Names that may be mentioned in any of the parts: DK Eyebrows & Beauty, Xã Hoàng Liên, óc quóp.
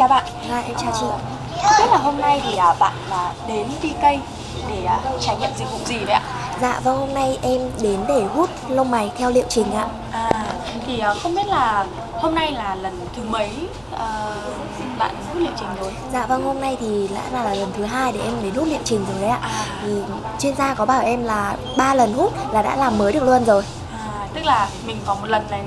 chào bạn. Em chào chị. Không biết là hôm nay thì bạn đến DK để trải nghiệm dịch vụ gì vậy ạ? Dạ vâng, hôm nay em đến để hút lông mày theo liệu trình ạ. Thì không biết là hôm nay là lần thứ mấy bạn hút liệu trình rồi? Dạ vâng, hôm nay thì đã là lần thứ 2 để em đến hút liệu trình rồi đấy ạ. Thì chuyên gia có bảo em là 3 lần hút là đã làm mới được luôn rồi. Tức là mình có một lần này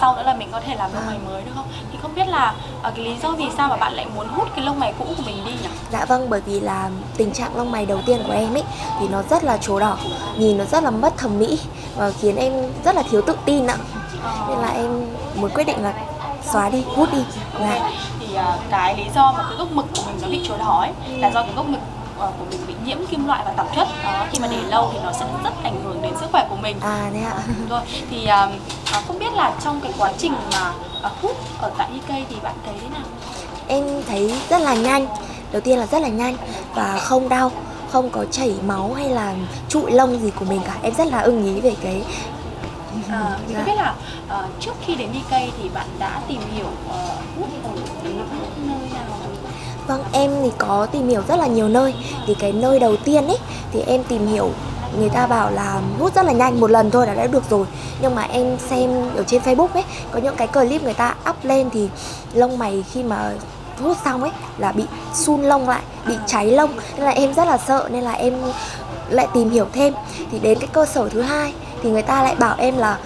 sau nữa là mình có thể làm lông mày mới được không? Thì không biết là cái lý do vì sao mà bạn lại muốn hút cái lông mày cũ của mình đi nhỉ? Dạ vâng, bởi vì là tình trạng lông mày đầu tiên của em ấy thì nó rất là trố đỏ, nhìn nó rất là mất thẩm mỹ và khiến em rất là thiếu tự tin ạ. Nên là em muốn quyết định là xóa đi, hút đi. Thì cái lý do mà cái gốc mực của mình nó bị trố đỏ ấy là do cái gốc mực của mình bị nhiễm kim loại và tạp chất. Khi mà để lâu thì nó sẽ rất ảnh hưởng đến sức khỏe của mình. Thế ạ. Rồi thì không biết là trong cái quá trình mà hút ở tại DK thì bạn thấy thế nào? Em thấy rất là nhanh. Đầu tiên là rất là nhanh và không đau, không có chảy máu hay là trụi lông gì của mình cả. Em rất là ưng ý về cái thì không biết là trước khi đến DK thì bạn đã tìm hiểu hút ở những nơi nào? Vâng, em thì có tìm hiểu rất là nhiều nơi. Thì cái nơi đầu tiên ấy thì em tìm hiểu, người ta bảo là hút rất là nhanh, một lần thôi là đã được rồi. Nhưng mà em xem ở trên Facebook ấy, có những cái clip người ta up lên thì lông mày khi mà hút xong ấy là bị sun lông lại, bị cháy lông. Nên là em rất là sợ, nên là em lại tìm hiểu thêm. Thì đến cái cơ sở thứ hai thì người ta lại bảo em là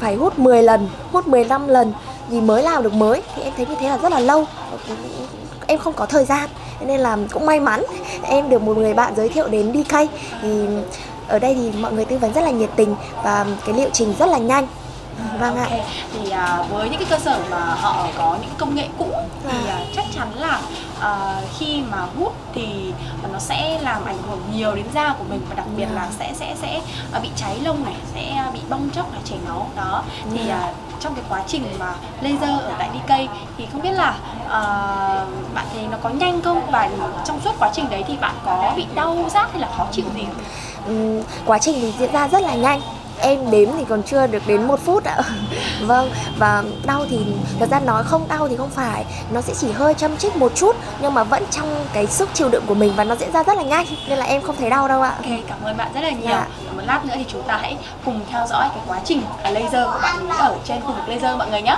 phải hút 10 lần, hút 15 lần thì mới làm được mới. Thì em thấy như thế là rất là lâu, em không có thời gian, nên là cũng may mắn em được một người bạn giới thiệu đến DK. Thì ở đây thì mọi người tư vấn rất là nhiệt tình và cái liệu trình rất là nhanh. Vâng ạ. Thì với những cái cơ sở mà họ có những công nghệ cũ thì chắc chắn là khi mà hút thì nó sẽ làm ảnh hưởng nhiều đến da của mình, và đặc biệt là sẽ bị cháy lông này, sẽ bị bong tróc này, chảy máu đó. Thì trong cái quá trình mà laser ở tại DK thì không biết là bạn thấy nó có nhanh không, và trong suốt quá trình đấy thì bạn có bị đau rát hay là khó chịu gì không? Quá trình thì diễn ra rất là nhanh, em đếm thì còn chưa được đến 1 phút ạ. Vâng, và đau thì thật ra nói không đau thì không phải, nó sẽ chỉ hơi châm chích một chút nhưng mà vẫn trong cái sức chịu đựng của mình, và nó diễn ra rất là nhanh nên là em không thấy đau đâu ạ. Ok, cảm ơn bạn rất là nhiều. Một lát nữa thì chúng ta hãy cùng theo dõi cái quá trình laser của bạn ở trên khu vực laser mọi người nhé.